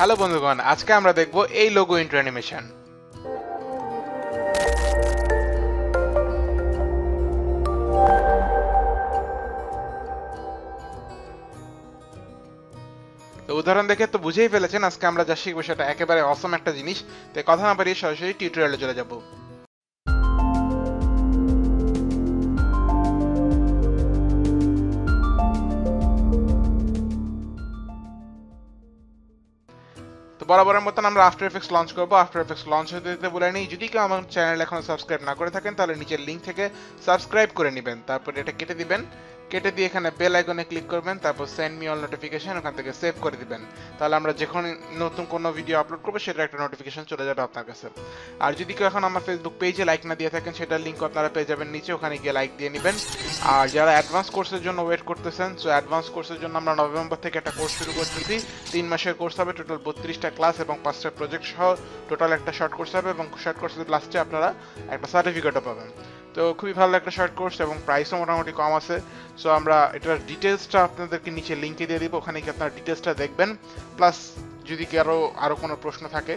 Hello বন্ধুগণ, আজকে আমরা দেখব এই লোগো ইন্ট্রো অ্যানিমেশন। তো উদাহরণ দেখে তো বুঝেই ফেলেছেন আজকে আমরা যা শিখবো সেটা একেবারে অসম একটা জিনিস। তো কথা না পারিয়ে সরাসরি টিউটোরিয়ালে চলে যাবো। বরাবরের মতন আমরা আফটার এফেক্টস লঞ্চ করবো। আফটার এফেক্টস লঞ্চ হতে দিতে বলে নিই, যদি কেউ আমার চ্যানেল এখনো সাবস্ক্রাইব না করে থাকেন তাহলে নিচের লিঙ্ক থেকে সাবস্ক্রাইব করে নেবেন, তারপর এটা কেটে দিবেন, কেটে দিয়ে এখানে বেল আইকনে ক্লিক করবেন, তারপর সেন্ড মি অল নোটিফিকেশন ওখান থেকে সেভ করে দিবেন। তাহলে আমরা যখন নতুন কোনো ভিডিও আপলোড করবো সেটার একটা নোটিফিকেশন চলে যাবে আপনার কাছে। আর যদি কেউ এখন আমার ফেসবুক পেজে লাইক না দিয়ে থাকেন সেটার লিঙ্ক আপনারা পেয়ে যাবেন নিচে, ওখানে গিয়ে লাইক দিয়ে নেবেন। আর যারা অ্যাডভান্স কোর্সের জন্য ওয়েট করতেছেন, সো অ্যাডভান্স কোর্সের জন্য আমরা নভেম্বর থেকে একটা কোর্স শুরু করতেছি। 3 মাসের কোর্স হবে, টোটাল 32টা ক্লাস এবং 5টা প্রজেক্ট সহ টোটাল একটা শর্ট কোর্স হবে, এবং শর্ট কোর্সের লাস্টে আপনারা একটা সার্টিফিকেটও পাবেন। তো খুবই ভালো একটা শর্ট কোর্স এবং প্রাইসও মোটামুটি কম আছে। সো আমরা এটার ডিটেলসটা আপনাদেরকে নিচে লিঙ্কে দিয়ে দিব, ওখানে গিয়ে আপনারা ডিটেলসটা দেখবেন। প্লাস যদি কারো আরও কোনো প্রশ্ন থাকে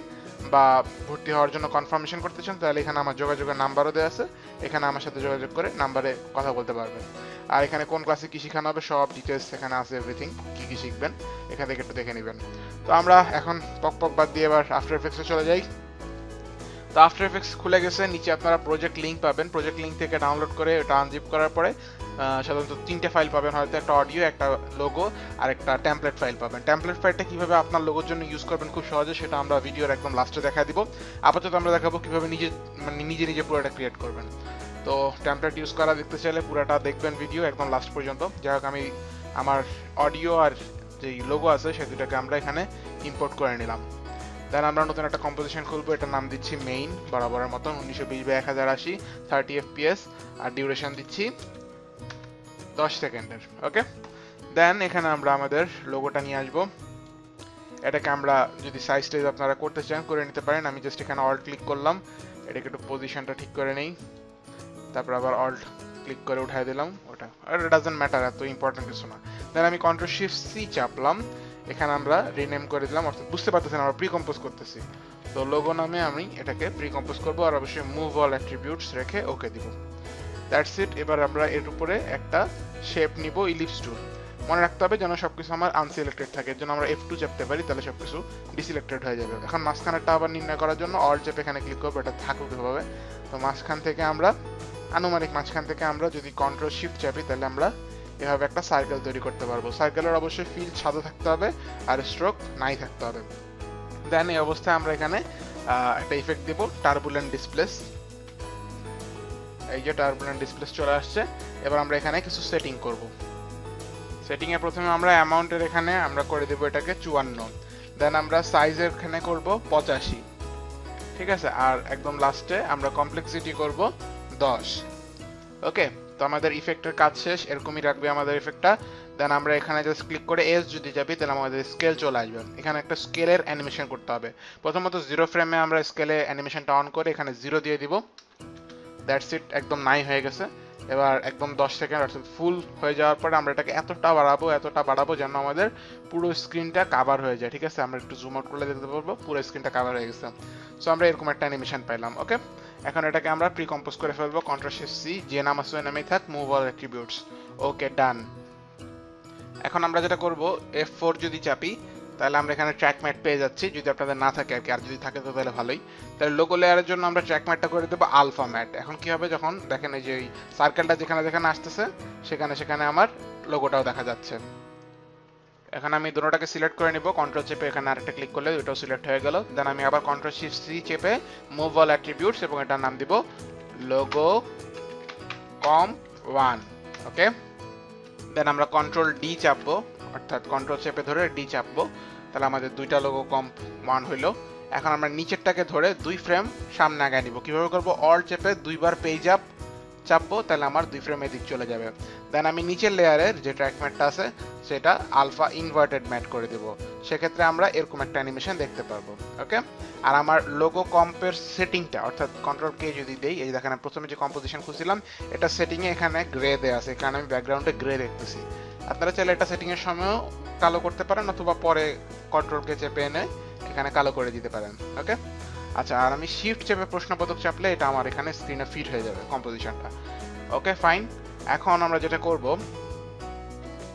বা ভর্তি হওয়ার জন্য কনফার্মেশন করতে চান তাহলে এখানে আমার যোগাযোগের নাম্বারও দেওয়া আছে, এখানে আমার সাথে যোগাযোগ করে নাম্বারে কথা বলতে পারবেন। আর এখানে কোন ক্লাসে কী শেখানো হবে সব ডিটেলস এখানে আছে, এভরিথিং কী কী শিখবেন এখান থেকে একটু দেখে নেবেন। তো আমরা এখন পক বাদ দিয়ে এবার আফটার এফেক্টসে চলে যাই। তো আফটার এফেক্টস খুলে গেছে, নিচে আপনারা প্রজেক্ট লিঙ্ক পাবেন। প্রজেক্ট লিঙ্ক থেকে ডাউনলোড করে ওটা আনজিপ করার পরে সাধারণত 3টা ফাইল পাবেন, হয়তো একটা অডিও, একটা লোগো আর একটা ট্যাম্পলেট ফাইল পাবেন। ট্যাম্পলেট ফাইলটা কীভাবে আপনার লোগোর জন্য ইউজ করবেন খুব সহজে সেটা আমরা ভিডিওর একদম লাস্টে দেখা দিব। আপাতত আমরা দেখাবো কীভাবে নিজে পুরোটা ক্রিয়েট করবেন। তো ট্যাম্পলেট ইউজ করা দেখতে চাইলে পুরোটা দেখবেন ভিডিও একদম লাস্ট পর্যন্ত। যাই হোক, আমি আমার অডিও আর যে লোগো আছে সে দুটাকে আমরা এখানে ইম্পোর্ট করে নিলাম। দেন আমরা নতুন একটা কম্পোজিশন খুলবো, এটার নাম দিচ্ছি মেইন, বরাবরের মতন 1920x1080 30fps, আর ডিউরেশন দিচ্ছি 10 সেকেন্ডের। ওকে, দেন এখানে আমরা আমাদের লোগোটা নিয়ে আসবো। এটাকে আমরা যদি সাইজ টাইজ আপনারা করতে চান করে নিতে পারেন। আমি জাস্ট এখানে অল্ট ক্লিক করলাম, এটাকে একটু পজিশনটা ঠিক করে নেই, তারপর আবার অল্ট ক্লিক করে উঠাই দিলাম ওটা, আর ডাজেন্ট ম্যাটার, এত ইম্পর্টেন্ট কিছু না। দেন আমি কন্ট্রোল শিফট সি চাপলাম, এখানে আমরা রিনেম করে দিলাম, অর্থাৎ বুঝতে পারতেছেন আমরা প্রিকম্পোজ করতেছি। তো লোগো নামে আমি এটাকে প্রিকম্পোজ করবো, আর অবশ্যই মুভ অল অ্যাট্রিবিউটস রেখে ওকে দিব। That's it. এবার আমরা এর উপরে একটা শেপ নিব, ইলিপস টুল। মনে রাখতে হবে যেন সব কিছু আমার আনসিলেক্টেড থাকে, এর জন্য আমরা F2 চাপতে পারি, তাহলে সব কিছু ডিসিলেক্টেড হয়ে যাবে। এখন মাঝখানেরটা আবার নির্ণয় করার জন্য অল চেপে এখানে ক্লিক করবো, এটা থাকুক এভাবে। তো মাঝখান থেকে আমরা আনুমানিক মাঝখান থেকে আমরা যদি কন্ট্রোল শিফট চাপি তাহলে আমরা এভাবে একটা সার্কেল তৈরি করতে পারবো। সার্কেলের অবশ্যই ফিল সাদা থাকতে হবে আর স্ট্রোক নাই থাকতে হবে। দেন এই অবস্থায় আমরা এখানে একটা ইফেক্ট দেবো, টার্বুলেন্ট ডিসপ্লেস। এই যে টার্বুলেন্ট ডিসপ্লেস চলে আসছে। এবার আমরা এখানে কিছু সেটিং করব। সেটিংয়ে প্রথমে আমরা অ্যামাউন্টের এখানে আমরা করে দেবো এটাকে 54। দেন আমরা সাইজের এখানে করব 85, ঠিক আছে। আর একদম লাস্টে আমরা কমপ্লেক্সিটি করব 10। ওকে, তো আমাদের ইফেক্টের কাজ শেষ, এরকমই রাখবে আমাদের ইফেক্টটা। দেন আমরা এখানে জাস্ট ক্লিক করে এস যদি যাবি তাহলে আমাদের স্কেল চলে আসবে। এখানে একটা স্কেলের অ্যানিমেশন করতে হবে। প্রথমত 0 ফ্রেমে আমরা স্কেলে অ্যানিমেশনটা অন করে এখানে 0 দিয়ে দিব। দ্যাটস ইট, একদম 9 হয়ে গেছে। এবার একদম 10 সেকেন্ড অর্থাৎ ফুল হয়ে যাওয়ার পরে আমরা এটাকে এতটা বাড়াবো যেন আমাদের পুরো স্ক্রিনটা কাভার হয়ে যায়, ঠিক আছে। আমরা একটু জুম আউট করলে দেখতে পারবো পুরো স্ক্রিনটা কাভার হয়ে গেছে। সো আমরা এরকম একটা অ্যানিমেশন পাইলাম। ওকে, এখন এটাকে আমরা প্রিকম্পোজ করে ফেলবো। কন্ট্রোল শিফট সি, যে নাম আছে ওই নামেই থাক, move all attributes, okay done. এখন আমরা যেটা করব, F4 যদি চাপি তাহলে আমরা এখানে ট্র্যাক ম্যাট পেয়ে যাচ্ছি, যদি আপনাদের না থাকে আর কি। আর যদি থাকে তো তাহলে ভালোই। তাহলে লোগো লেয়ারের জন্য আমরা ট্র্যাক ম্যাটটা করে দেবো আলফা ম্যাট। এখন কি হবে, যখন দেখেন এই যে সার্কেলটা যেখানে আসতেছে সেখানে আমার লোগোটাও দেখা যাচ্ছে। এখন আমি দুটোটাকে সিলেক্ট করে নিব, কন্ট্রোল চেপে এখানে আরেকটা ক্লিক করলে দুটোও সিলেক্ট হয়ে গেল। দেন আমি আবার কন্ট্রোল শিফট সি চেপে মুভ অল অ্যাট্রিবিউটস, এবং এটার নাম দিব লোগো comp1। ওকে, দেন আমরা কন্ট্রোল ডি চাপবো, অর্থাৎ কন্ট্রোল চেপে ধরে ডি চাপবো, তাহলে আমাদের 2টা লোগো comp1 হইলো। এখন আমরা নিচেরটাকে ধরে 2 ফ্রেম সামনে আগায় নিব। কীভাবে করবো, অল চেপে 2 বার পেজ আপ চাপবো, তাহলে আমার 2 ফ্রেম এদিক চলে যাবে। দেন আমি নিচের লেয়ারের যে ট্র্যাক ম্যাটটা আছে সেটা আলফা ইনভার্টেড ম্যাট করে দেবো, সেক্ষেত্রে আমরা এরকম একটা অ্যানিমেশন দেখতে পারবো। ওকে, আর আমার লোগো কম্পের সেটিংটা, অর্থাৎ কন্ট্রোল কে যদি দেই, এই দেখেন প্রথমে যে কম্পোজিশন খুঁজছিলাম এটা সেটিংয়ে এখানে গ্রে দেওয়া আছে, এখানে আমি ব্যাকগ্রাউন্ডে গ্রে দেখতেছি। আপনারা চাইলে এটা সেটিংয়ের সময়ও কালো করতে পারেন, অথবা পরে কন্ট্রোল কে চেপে এনে এখানে কালো করে দিতে পারেন। ওকে, আচ্ছা, আর আমি শিফট চেপে প্রশ্নবোধক চাপলে এটা আমার এখানে স্ক্রিনে ফিট হয়ে যাবে কম্পোজিশনটা। ওকে ফাইন, এখন আমরা যেটা করব,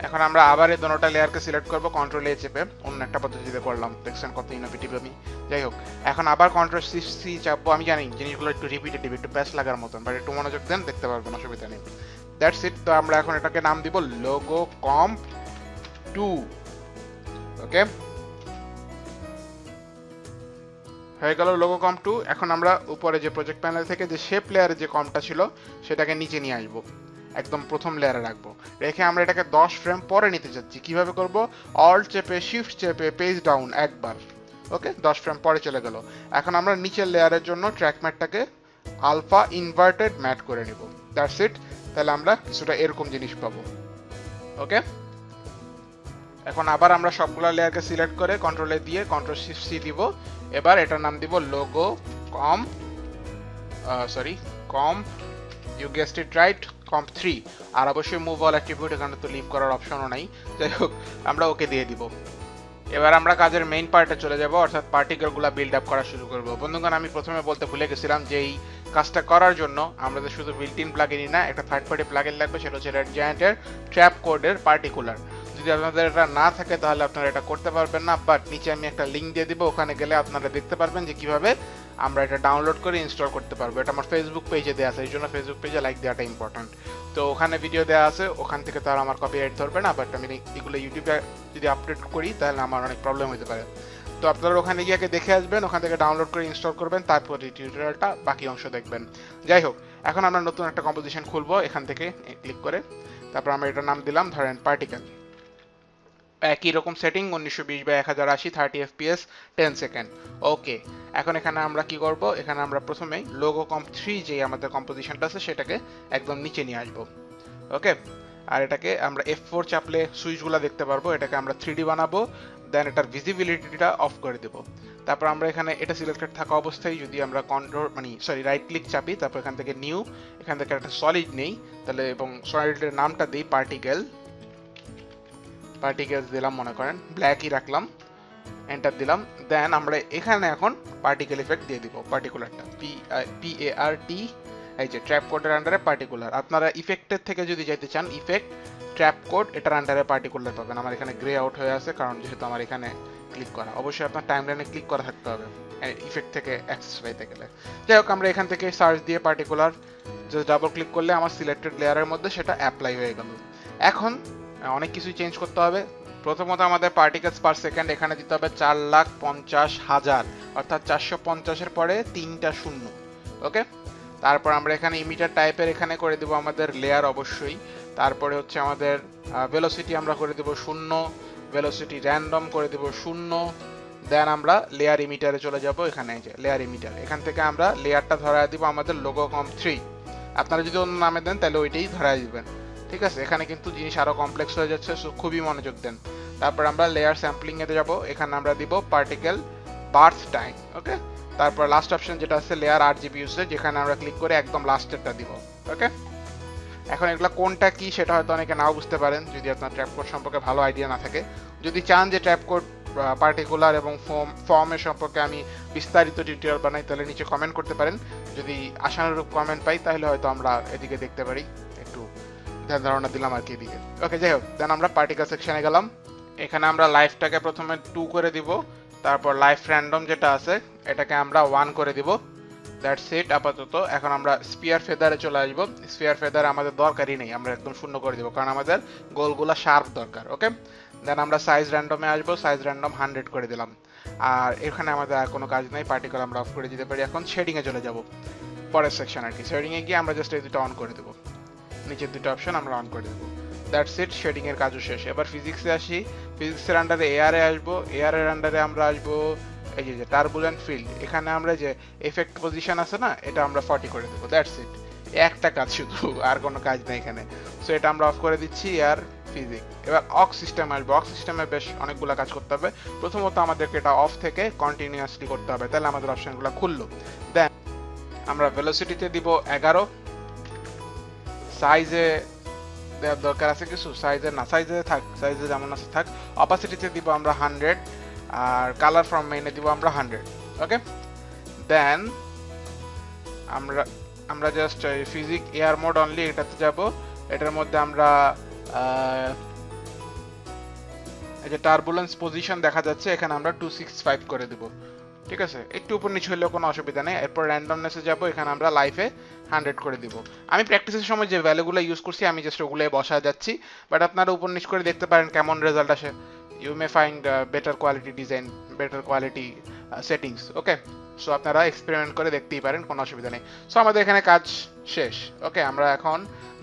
এখন আমরা আবার এই দুটো লেয়ারকে সিলেক্ট করব কন্ট্রোল এ চেপে, অন্য একটা পদ্ধতিতে করলাম, দেখছেন কত ইনোভেটিভ আমি। যাই হোক, এখন আবার কন্ট্রোল সি চাপবো, আমি জানি জিনিসগুলো একটু রিপিটেটিভ, একটু প্যাচ লাগার মতন, বাট একটু মনোযোগ দেন দেখতে পারবেন, অসুবিধা নেই। That's it. তো আমরা এখন এটাকে নাম দিব লোগো কম্প 2। ওকে, হয়ে গেল লোগো কম্প 2। এখন আমরা উপরে যে প্রজেক্ট প্যানেল থেকে যে শেপ লেয়ারে যে কম্পটা ছিল সেটাকে নিচে নিয়ে আসবো, একদম প্রথম লেয়ারে রাখবো, রেখে আমরা এটাকে 10 ফ্রেম পরে নিতে চাচ্ছি। কিভাবে করব? অল্ট চেপে শিফট চেপে পেজ ডাউন একবার। ওকে, 10 ফ্রেম পরে চলে গেল। এখন আমরা নিচের লেয়ারের জন্য ট্র্যাক ম্যাটটাকে আলফা ইনভার্টেড ম্যাট করে নেব। That's it. তাহলে আমরা কিছুটা এরকম জিনিস পাবো। ওকে, এখন আবার আমরা সবগুলা লেয়ারকে সিলেক্ট করে কন্ট্রোলে দিয়ে কন্ট্রোল শিফট সি দিব। এবার এটার নাম দিব logo comp, sorry comp, you guessed it right, comp 3। আর অবশ্যই মুভ অল অ্যাট্রিবিউট, এখানে তো লিভ করার অপশনও নাই। যাই হোক, আমরা ওকে দিয়ে দিব। এবার আমরা কাজের মেইন পার্টে চলে যাব, অর্থাৎ পার্টিকেলগুলো বিল্ড আপ করা শুরু করব। বন্ধুগণ, আমি প্রথমে বলতে ভুলে গেছিলাম যে এই কাজটা করার জন্য আমাদের শুধু বিল্ট ইন প্লাগইনই না, একটা থার্ড পার্টি প্লাগইন লাগবে, সেটা হচ্ছে রেড জায়ান্টের ট্র্যাপ কোডের পার্টিকুলার। যদি আপনাদের এটা না থাকে তাহলে আপনারা এটা করতে পারবেন না, বাট নিচে আমি একটা লিঙ্ক দিয়ে দিব, ওখানে গেলে আপনারা দেখতে পারবেন যে কীভাবে আমরা এটা ডাউনলোড করে ইনস্টল করতে পারবো। এটা আমার ফেসবুক পেজে দেওয়া আছে, এই জন্য ফেসবুক পেজে লাইক দেওয়াটা ইম্পর্ট্যান্ট। তো ওখানে ভিডিও দেওয়া আছে, ওখান থেকে তারা আমার কপিরাইট ধরবে না, বাট আমি এগুলো ইউটিউবে যদি আপডেট করি তাহলে আমার অনেক প্রবলেম হতে পারে। তো আপনারা ওখানে গিয়ে আগে দেখে আসবেন, ওখান থেকে ডাউনলোড করে ইনস্টল করবেন, তারপর এই টিউটোরিয়ালটা বাকি অংশ দেখবেন। যাই হোক, এখন আমরা নতুন একটা কম্পোজিশন খুলবো, এখান থেকে ক্লিক করে, তারপর আমরা এটার নাম দিলাম ধরেন পার্টিকেল। একই রকম setting 1920x1080 30fps 10 second. Okay, এখন এখানে আমরা কি করব, এখানে আমরা প্রথমেই লোগো কম্প 3 যে আমাদের কম্পোজিশনটা আছে সেটাকে একদম নিচে নিয়ে আসবো। ওকে, আর এটাকে আমরা F4 চাপলে সুইচগুলো দেখতে পারবো, এটাকে আমরা 3D বানাবো, দেন এটার ভিজিবিলিটিটা অফ করে দেবো। তারপর আমরা এখানে এটা সিলেক্টেড থাকা অবস্থায় যদি আমরা কন্ট্রোল রাইট ক্লিক চাপি, তারপর এখান থেকে নিউ, এখান থেকে একটা সলিড নেই তাহলে, এবং সলিডের নামটা দিই পার্টিকেল, পার্টিকেলস দিলাম, মনে করেন ব্ল্যাকই রাখলাম, এন্টার দিলাম। দেন আমরা এখানে এখন পার্টিকেল ইফেক্ট দিয়ে দিব, পার্টিকুলারটা PART, এই যে ট্র্যাপ কোডের আন্ডারে পার্টিকুলার। আপনারা ইফেক্টের থেকে যদি যেতে চান, ইফেক্ট ট্র্যাপ কোড, এটার আন্ডারে পার্টিকুলার পাবেন। আমার এখানে গ্রে আউট হয়ে আছে কারণ যেহেতু আমার এখানে ক্লিক করা, অবশ্যই আপনার টাইমলাইনে ক্লিক করা থাকতে হবে ইফেক্ট থেকে অ্যাক্সেস পাইতে গেলে। যাই হোক, আমরা এখান থেকে সার্চ দিয়ে পার্টিকুলার জাস্ট ডাবল ক্লিক করলে আমার সিলেক্টেড লেয়ারের মধ্যে সেটা অ্যাপ্লাই হয়ে গেল। এখন অনেক কিছুই চেঞ্জ করতে হবে। প্রথমত আমাদের পার্টিকেলস পার সেকেন্ড এখানে দিতে হবে 4,50,000, অর্থাৎ 450-এর পরে 3টা 0। ওকে, তারপর আমরা এখানে ইমিটার টাইপের এখানে করে দেবো আমাদের লেয়ার অবশ্যই, তারপরে হচ্ছে আমাদের ভেলোসিটি আমরা করে দেবো 0, ভেলোসিটি র্যান্ডম করে দেবো 0। দেন আমরা লেয়ার ইমিটারে চলে যাব, এখানে যে লেয়ার ইমিটার, এখান থেকে আমরা লেয়ারটা ধরায় দেবো আমাদের লোগো কম্প 3, আপনারা যদি অন্য নামে দেন তাহলে ওইটাই ধরায় দেবেন, ঠিক আছে? এখানে কিন্তু জিনিস আরো কমপ্লেক্স হয়ে যাচ্ছে, সো খুবই মনোযোগ দেন। তারপর আমরা লেয়ার স্যাম্পলিং এ যাব, এখানে আমরা দিব পার্টিকেল বার্থ টাইম। ওকে, তারপর লাস্ট অপশন যেটা আছে লেয়ার RGB ইউজের, যেখানে আমরা ক্লিক করে একদম লাস্টেরটা দিব। ওকে, এখন এগুলো কোনটা কি সেটা হয়তো অনেকে নাও বুঝতে পারেন যদি আপনার ট্র্যাপ কোড সম্পর্কে ভালো আইডিয়া না থাকে। যদি চান যে ট্র্যাপ কোড পার্টিকুলার এবং ফর্মের সম্পর্কে আমি বিস্তারিত টিউটোরিয়াল বানাই তাহলে নিচে কমেন্ট করতে পারেন, যদি আশানুরূপ কমেন্ট পাই তাহলে হয়তো আমরা এদিকে দেখতে পারি, ধারণা দিলাম আর কি এদিকে। ওকে, যাই হোক, দেন আমরা পার্টিকেল সেকশনে গেলাম, এখানে আমরা লাইফটাকে প্রথমে 2 করে দিব, তারপর লাইফ র্যান্ডম যেটা আছে এটাকে আমরা 1 করে দিব। দ্যাটস ইট আপাতত। এখন আমরা স্পিয়ার ফেদারে চলে আসবো, স্পিয়ার ফেদার আমাদের দরকারই নেই, আমরা একদম শূন্য করে দিব কারণ আমাদের গোলগুলা শার্প দরকার। ওকে, দেন আমরা সাইজ র্যান্ডমে আসবো, সাইজ র্যান্ডম 100 করে দিলাম। আর এখানে আমাদের আর কোনো কাজ নাই, পার্টিকেল আমরা অফ করে দিতে পারি। এখন শেডিংয়ে চলে যাব, পরের সেকশন আর কি, শেডিংয়ে গিয়ে আমরা জাস্ট এই দুটো অন করে দেবো, নিচের দুটো অপশন আমরা অন করে দেবো। দ্যাটস ইট, শেডিং এর কাজও শেষ। এবার ফিজিক্সে আসি, ফিজিক্সের আন্ডারে এআর এ আসবো, এআর এর আন্ডারে আমরা আসবো এই যে টার্বুলেন্ট ফিল্ড, এখানে আমরা যে এফেক্ট পজিশন আছে না এটা আমরা 40 করে দেবো। দ্যাটস ইট, একটা কাজ শুধু, আর কোনো কাজ নেই এখানে, সো এটা আমরা অফ করে দিচ্ছি এআর ফিজিক্স। এবার অক সিস্টেম আসবো, অক সিস্টেমে বেশ অনেকগুলো কাজ করতে হবে। প্রথমত আমাদেরকে এটা অফ থেকে কন্টিনিউয়াসলি করতে হবে, তাহলে আমাদের অপশনগুলো খুললো। দেন আমরা ভেলোসিটিতে দিব 11, সাইজে দেওয়ার দরকার আছে কিছু, সাইজে না, সাইজে থাক, সাইজে যেমন আছে থাক। অপাসিটিতে দিব আমরা 100, আর কালার ফ্রম মেইনে দিব আমরা 100 ওকে দেন আমরা just physique air mode only এটাতে যাব এটার মধ্যে আমরা এই যে টার্বুলেন্স পজিশন দেখা যাচ্ছে এখানে আমরা 265 করে দেব ঠিক আছে একটু উপর নিচ হইলো কোনো অসুবিধা নেই এরপর র্যান্ডমনেসে যাব এখানে আমরা লাইফে 100 করে দেব আমি প্র্যাকটিসের সময় যে ভ্যালুগুলো ইউজ করছি আমি জাস্ট ওগুলাই বসা যাচ্ছি বাট আপনারা উপর নিচ করে দেখতে পারেন কেমন রেজাল্ট আসে you may find better quality design better quality settings okay so আপনারা এক্সপেরিমেন্ট করে দেখতেই পারেন কোনো অসুবিধা নেই সো আমাদের এখানে কাজ শেষ ওকে আমরা এখন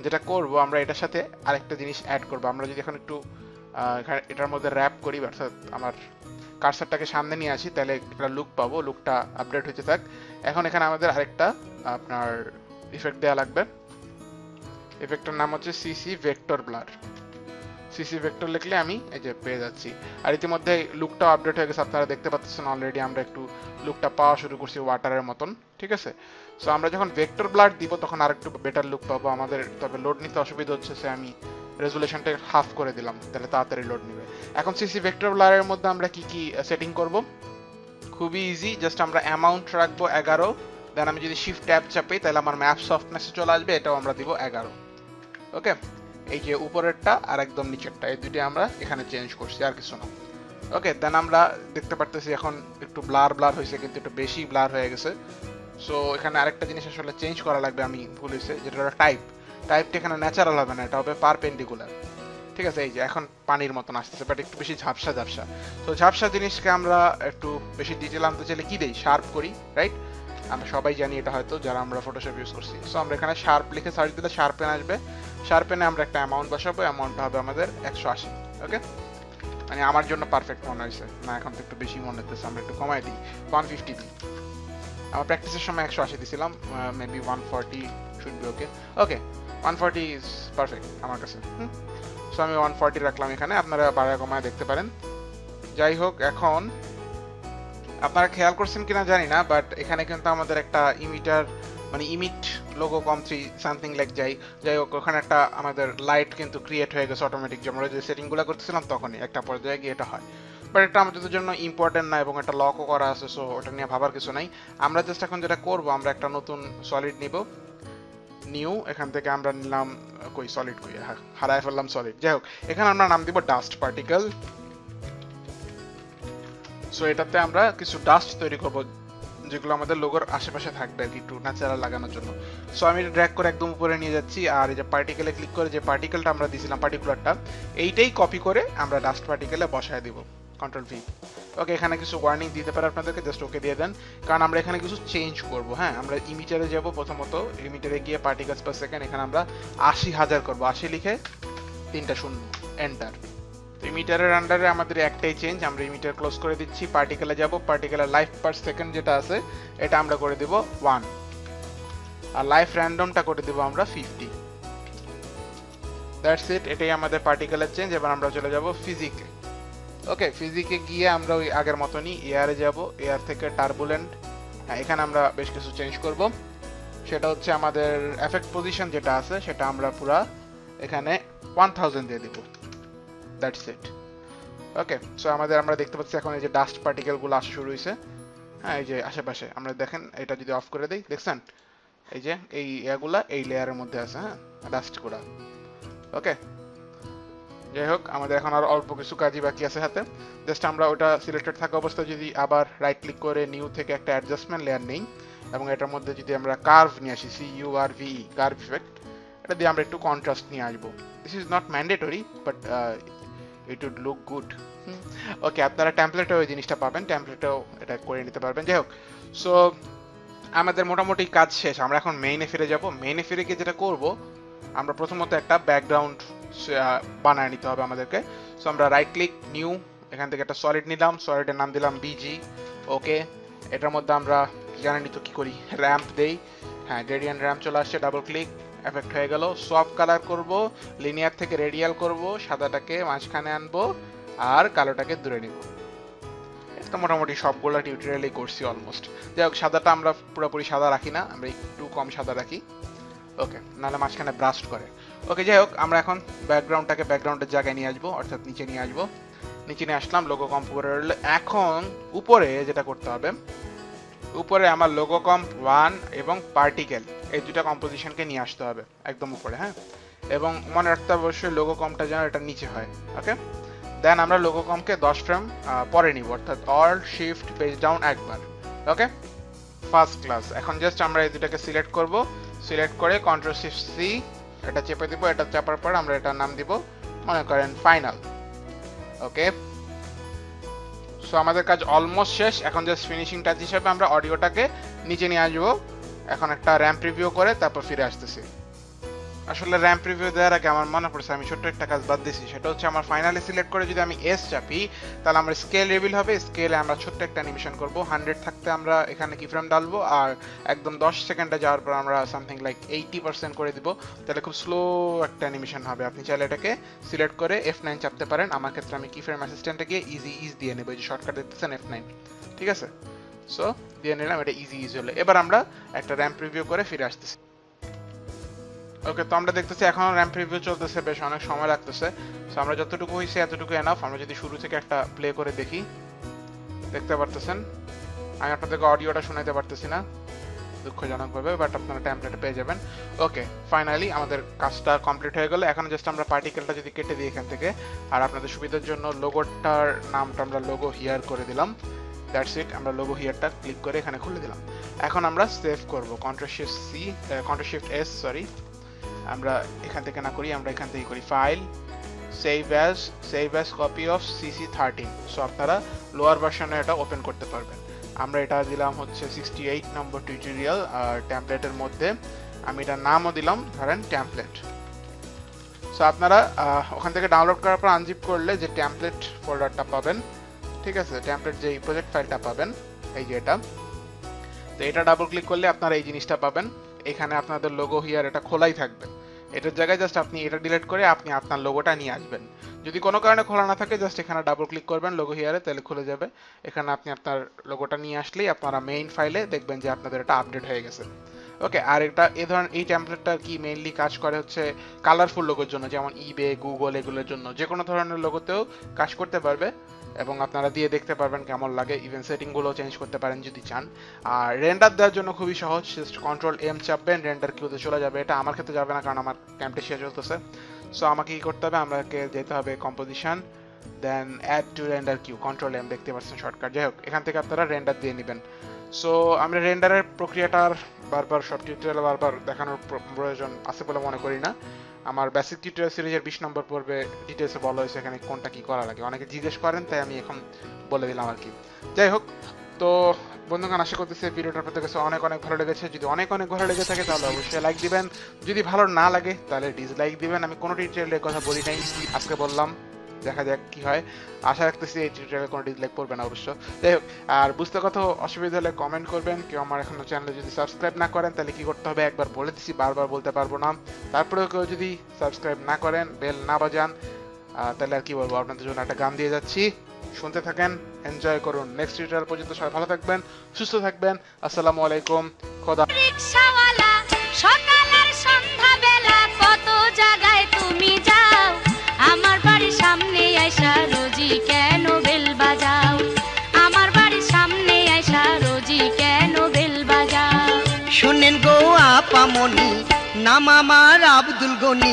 যেটা করব আমরা এটার সাথে আরেকটা জিনিস অ্যাড করব আমরা যদি এখন একটু এটার মধ্যে র‍্যাপ করি অর্থাৎ আমার কার্সারটাকে সামনে নিয়ে আসি তাহলে একটা লুক পাবো লুকটা আপডেট হতে থাক এখন এখানে আমাদের আরেকটা আপনার ইফেক্ট দেয়া লাগবে ইফেক্টের নাম হচ্ছে CC Vector Blur CC Vector লিখলে আমি এই যে পেয়ে যাচ্ছি আর ইতিমধ্যে লুকটা আপডেট হয়ে গেছে আপনারা দেখতে পাচ্ছেন অলরেডি আমরা একটু লুকটা পাওয়া শুরু করছি ওয়াটারের মতন ঠিক আছে সো আমরা যখন ভেক্টর ব্লার দিব তখন আরেকটু বেটার লুক পাবো আমাদের তবে লোড নিতে অসুবিধা হচ্ছে সে আমি রেজোলিউশনটা হাফ করে দিলাম তাহলে তাড়াতাড়ি লোড নেবে এখন CC Vector Blur এর মধ্যে আমরা কি কি সেটিং করব খুবই ইজি জাস্ট আমরা অ্যামাউন্ট রাখবো 11 দেন আমি যদি শিফট ট্যাব চাপাই তাহলে আমার ম্যাপ সফটনেস চলে আসবে এটাও আমরা দিব 11 ওকে এই যে উপরেরটা আর একদম নিচেরটা এই দুটো আমরা এখানে চেঞ্জ করছি আর কিছু না ওকে দেন আমরা দেখতে পারতেছি এখন একটু ব্লার হইছে কিন্তু একটু বেশি ব্লার হয়ে গেছে সো এখানে আরেকটা জিনিস আসলে চেঞ্জ করা লাগবে আমি ভুল হইছে যেটা হলো টাইপটা এখানে ন্যাচারাল হবে না এটা হবে পারপেন্ডিকুলার ঠিক আছে এই যে এখন পানির মত আসছে বাট একটু বেশি ঝাপসা তো ঝাপসা জিনিসকে আমরা একটু বেশি ডিটেইল আনতে চাইলে কি দেই শার্প করি রাইট আমরা সবাই জানি এটা হয়তো যারা আমরা ফটোশপ ইউজ করছি সো আমরা এখানে শার্প লিখে সার্চ দিলে শার্পেন আসবে শার্পেনে আমরা একটা অ্যামাউন্ট বসাবো অ্যামাউন্টটা হবে আমাদের 180 ওকে মানে আমার জন্য পারফেক্ট মনে হইছে না এখন একটু বেশি মনে হচ্ছে আমরা একটু কমাই দিই 150 দিই আমরা প্র্যাকটিসের সময় 180 দিছিলাম maybe 140 should be okay okay 140 is perfect আমার কাছে সো আমি 140 রাখলাম এখানে আপনারা বাড়া কমায় দেখতে পারেন যাই হোক এখন আপনারা খেয়াল করছেন কিনা জানি না বাট এখানে কিন্তু আমাদের একটা ইমিটার মানে ইমিট লোগো কম3 সামথিং লাইক যাই হোক ওখানে একটা আমাদের লাইট কিন্তু ক্রিয়েট হয়ে গেছে অটোমেটিক যে আমরা যে সেটিংগুলো করতেছিলাম তখনই একটা পর্যায়ে গিয়ে এটা হয় বাট এটা আমাদের জন্য ইম্পর্টেন্ট না এবং একটা লকও করা আছে সো ওটা নিয়ে ভাবার কিছু নাই আমরা জাস্ট এখন যেটা করব আমরা একটা নতুন সলিড নিব নিউ এখান থেকে আমরা নিলাম কই সলিড কই হারায় ফেললাম সলিড যাই হোক এখানে আমরা নাম দিব ডাস্ট পার্টিকেল সো এটাতে আমরা কিছু ডাস্ট তৈরি করব যেগুলো আমাদের লোগোর আশেপাশে থাকবে একটু ন্যাচারাল লাগানোর জন্য সো আমি এটা ড্র্যাগ করে একদম উপরে নিয়ে যাচ্ছি আর এই যে পার্টিকেলে ক্লিক করে যে পার্টিকেলটা আমরা দিয়েছিলাম পার্টিকুলারটা এইটাই কপি করে আমরা ডাস্ট পার্টিকেলে বসায় দেব কন্ট্রোল ভি ওকে এখানে কিছু ওয়ার্নিং দিতে পারে আপনাদেরকে জাস্ট ওকে দিয়ে দেন কারণ আমরা এখানে কিছু চেঞ্জ করব হ্যাঁ আমরা ইমিটারে যাব প্রথমত ইমিটারে গিয়ে পার্টিকেলস পার সেকেন্ড এখানে আমরা 80000 করব 80 লিখে 3 0 এন্টার ইমিটারের আন্ডারে আমাদের একটাই চেঞ্জ আমরা ইমিটার ক্লোজ করে দিচ্ছি পার্টিকেলে যাব পার্টিকেলে লাইফ পার সেকেন্ড যেটা আছে এটা আমরা করে দেব 1 আর লাইফ র্যান্ডমটা করে দেব আমরা 50 দ্যাটস ইট এটাই আমাদের পার্টিকেলের চেঞ্জ এবার আমরা চলে যাব ফিজিকে ওকে ফিজিকে গিয়ে আমরা ওই আগের মতনই এয়ারে যাব এয়ার থেকে টার্বুলেন্ট এখানে আমরা বেশ কিছু চেঞ্জ করব সেটা হচ্ছে আমাদের এফেক্ট পজিশন যেটা আছে সেটা আমরা পুরো এখানে 1000 দিয়ে দেব that's it okay so আমাদের আমরা দেখতে পাচ্ছি এখন এই যে ডাস্ট পার্টিকেল গুলো আসা শুরু হইছে হ্যাঁ এই যে আশেপাশে আমরা দেখেন এটা যদি অফ করে দেই দেখছেন এই যে এই এগুলা এই লেয়ারের মধ্যে আছে হ্যাঁ ডাস্ট গুলো ওকে যাই হোক আমাদের এখন আর অল্প কিছু কাজই বাকি আছে হাতে জাস্ট আমরা ওটা সিলেক্টেড থাকা অবস্থায় যদি আবার রাইট ক্লিক করে নিউ থেকে একটা অ্যাডজাস্টমেন্ট লেয়ার নেই এবং এটার মধ্যে যদি আমরা কার্ভ নিয়ে আসি CURVE কার্ভ ইফেক্ট এটা দিয়ে আমরা একটু কন্ট্রাস্ট নিয়ে আসব this is not mandatory but it would look good okay আপনারা টেমপ্লেটও এই জিনিসটা পাবেন টেমপ্লেটও এটা করে নিতে পারবেন যাই হোক সো আমাদের মোটামুটি কাজ শেষ আমরা এখন মেইনে ফিরে যাব মেইনে ফিরে গিয়ে যেটা করব আমরা প্রথমত একটা ব্যাকগ্রাউন্ড বানায় নিতে হবে আমাদেরকে সো আমরা রাইট ক্লিক নিউ এখান থেকে একটা সলিড নিলাম সলিডের নাম দিলাম BG ওকে এটার মধ্যে আমরা জানেনই তো কি করি র‍্যাম্প দেই হ্যাঁ গ্রেডিয়েন্ট র‍্যাম্প চলে আসছে ডাবল ক্লিক এফেক্ট হয়ে গেল সব কালার করব লিনিয়ার থেকে রেডিয়াল করব সাদাটাকে মাঝখানে আনবো আর কালোটাকে দূরে নিব এটা মোটামুটি সবগুলা টিউটোরিয়ালে করছি অলমোস্ট যাই হোক সাদাটা আমরা পুরোপুরি সাদা রাখি না আমরা একটু কম সাদা রাখি ওকে নালে মাঝখানে ব্রাস্ট করে ওকে যাই হোক আমরা এখন ব্যাকগ্রাউন্ডটাকে ব্যাকগ্রাউন্ডের জায়গায় নিয়ে আসবো অর্থাৎ নিচে নিয়ে আসবো নিচে আসলাম লোগো কম্পোনেন্ট এখন উপরে যেটা করতে হবে উপরে আমার লোগো কম্প 1 এবং পার্টিকেল এই দুটো কম্পোজিশনকে নিয়ে আসতে হবে একদম উপরে হ্যাঁ এবং মনে রাখতে হবে অবশ্যই লোগো কম্পটা যেন এটা নিচে হয় ওকে দেন আমরা লোগো কম্পকে 10 ফ্রেম পরে নিব অর্থাৎ অল শিফট পেজ ডাউন একবার ওকে ফার্স্ট ক্লাস এখন জাস্ট আমরা এই দুটাকে সিলেক্ট করব সিলেক্ট করে কন্ট্রোল শিফট সি এটা চেপে দেব এটা চাপার পর আমরা এটার নাম দিব মনে করেন ফাইনাল ওকে সো আমাদের কাজ অলমোস্ট শেষ এখন জাস্ট ফিনিশিং টাচ হিসেবে আমরা অডিওটাকে নিচে নিয়ে আসব এখন একটা র‍্যাম্প রিভিউ করে তারপর ফিরে আসতেছি আসলে র‍্যাম্প রিভিউ দেওয়ার আগে আমার মনে পড়ছে আমি ছোট একটা কাজ বাদ দিয়েছি সেটা হচ্ছে আমার ফাইনালি সিলেক্ট করে যদি আমি এস চাপি তাহলে আমার স্কেল রিভিল হবে স্কেলে আমরা ছোট একটা অ্যানিমেশন করব 100 থাকতে আমরা এখানে কি ফ্রেম ডালবো আর একদম 10 সেকেন্ডে যাওয়ার পর আমরা সামথিং লাইক 80% করে দিব তাহলে খুব স্লো একটা অ্যানিমেশন হবে আপনি চাইলে এটাকে সিলেক্ট করে F9 চাপতে পারেন আমার ক্ষেত্রে আমি কি ফ্রেম অ্যাসিস্ট্যান্টে গিয়ে ইজি ইজ দিয়ে নেব এই যে শর্টকাট দেখতেছেন F9 ঠিক আছে সো দিয়ে নিলাম এটা ইজি ইজ হলো এবার আমরা একটা র‍্যাম্প রিভিউ করে ফিরে আসতেছি ওকে তো আমরা দেখতেছি এখন র‍্যাম্প রিভিউ চলতেছে বেশ অনেক সময় লাগতেছে সো আমরা যতটুকু হইছে এতটুকু এনাফ আমরা যদি শুরু থেকে একটা প্লে করে দেখি দেখতে পারতেছেন আমি আপনাদেরকে অডিওটা শোনাতে পারতেছি না দুঃখজনকভাবে বাট আপনারা টেমপ্লেট পেয়ে যাবেন ওকে ফাইনালি আমাদের কাজটা কমপ্লিট হয়ে গেল এখন জাস্ট আমরা পার্টিকেলটা যদি কেটে দিই এখান থেকে আর আপনাদের সুবিধার জন্য লোগোটার নামটা আমরা লোগো হিয়ার করে দিলাম দ্যাটস ইট আমরা লোগো হিয়ারটা ক্লিক করে এখানে খুলে দিলাম এখন আমরা সেভ করব কন্ট্রোল শিফট এস সরি আমরা এখান থেকে না করি আমরা এখান থেকে করি file save as copy of CC 13 so আপনারা লোয়ার ভার্সনে এটা ওপেন করতে পারবেন আমরা এটা দিলাম হচ্ছে 68 নম্বর টিউটোরিয়াল আর টেমপ্লেটের মধ্যে আমি এটা নামও দিলাম ধরেন টেমপ্লেট সো আপনারা ওখান থেকে ডাউনলোড করার পর আনজিপ করলে যে টেমপ্লেট ফোল্ডারটা পাবেন ঠিক আছে টেমপ্লেট যে প্রজেক্ট ফাইলটা পাবেন এই যে এটা তো এটা ডাবল ক্লিক করলে আপনারা এই জিনিসটা পাবেন এখানে আপনাদের লোগো হিয়ার এটা খোলাই থাকবে এটার জায়গায় জাস্ট আপনি এটা ডিলিট করে আপনি আপনার লোগোটা নিয়ে আসবেন যদি কোনো কারণে খোলা না থাকে জাস্ট এখানে ডাবল ক্লিক করবেন লোগো হিয়ারে তাহলে খুলে যাবে এখানে আপনি আপনার লোগোটা নিয়ে আসলেই আপনারা মেইন ফাইলে দেখবেন যে আপনাদের এটা আপডেট হয়ে গেছে ওকে আর এটা এই ধরনের এই টেমপ্লেটটা কি মেইনলি কাজ করে হচ্ছে কালারফুল লোগোর জন্য যেমন ইবে গুগল এগুলোর জন্য যে কোনো ধরনের লোগোতেও কাজ করতে পারবে এবং আপনারা দিয়ে দেখতে পারবেন কেমন লাগে ইভেন্ট সেটিংগুলো চেঞ্জ করতে পারেন যদি চান আর রেন্ডার দেওয়ার জন্য খুবই সহজ জাস্ট কন্ট্রোল এম চাপবেন রেন্ডার কিউতে চলে যাবে এটা আমার ক্ষেত্রে যাবে না কারণ আমার ক্যাম্পটা শেষ হতেছে সো আমাকে কি করতে হবে আমাকে যেতে হবে composition then add to render queue control M দেখতে পাচ্ছেন শর্টকাট যাই হোক এখান থেকে আপনারা রেন্ডার দিয়ে নেবেন সো আমরা রেন্ডারের প্রক্রিয়াটার বারবার সব টিউটোরিয়াল বারবার দেখানোর প্রয়োজন আছে বলে মনে করি না আমার বেসিক টিউটোরিয়াল সিরিজের 20 নম্বর পর্বে ডিটেইলসে বলা হয়েছে এখানে কোনটা কি করা লাগে অনেকে জিজ্ঞেস করেন তাই আমি এখন বলে দিলাম আর কি যাই হোক তো বন্ধুগণ আশা করতেছি ভিডিওটা আপনাদের কাছে অনেক অনেক ভালো লেগেছে যদি অনেক অনেক ভালো লেগে থাকে তাহলে অবশ্যই লাইক দিবেন যদি ভালো না লাগে তাহলে ডিসলাইক দিবেন আমি কোনো টিউটোরিয়ালের কথা বলি নাই আজকে বললাম দেখা যাক কি হয় আশা রাখতেছি এই টিউটোরিয়ালে কোনো ডিসলাইক পড়বে না অবশ্য যাই হোক আর বুঝতে কথা অসুবিধা হলে কমেন্ট করবেন কেউ আমার এখনো চ্যানেলে যদি সাবস্ক্রাইব না করেন তাহলে কি করতে হবে একবার বলে দিচ্ছি বারবার বলতে পারবো না তারপরেও কেউ যদি সাবস্ক্রাইব না করেন বেল না বাজান তাহলে আর কি বলবো আপনাদের জন্য একটা গান দিয়ে যাচ্ছি শুনতে থাকেন এনজয় করুন নেক্সট টিউটোরিয়াল পর্যন্ত সবাই ভালো থাকবেন সুস্থ থাকবেন আসসালামু আলাইকুম খোদা নাম আমার আব্দুল গনি।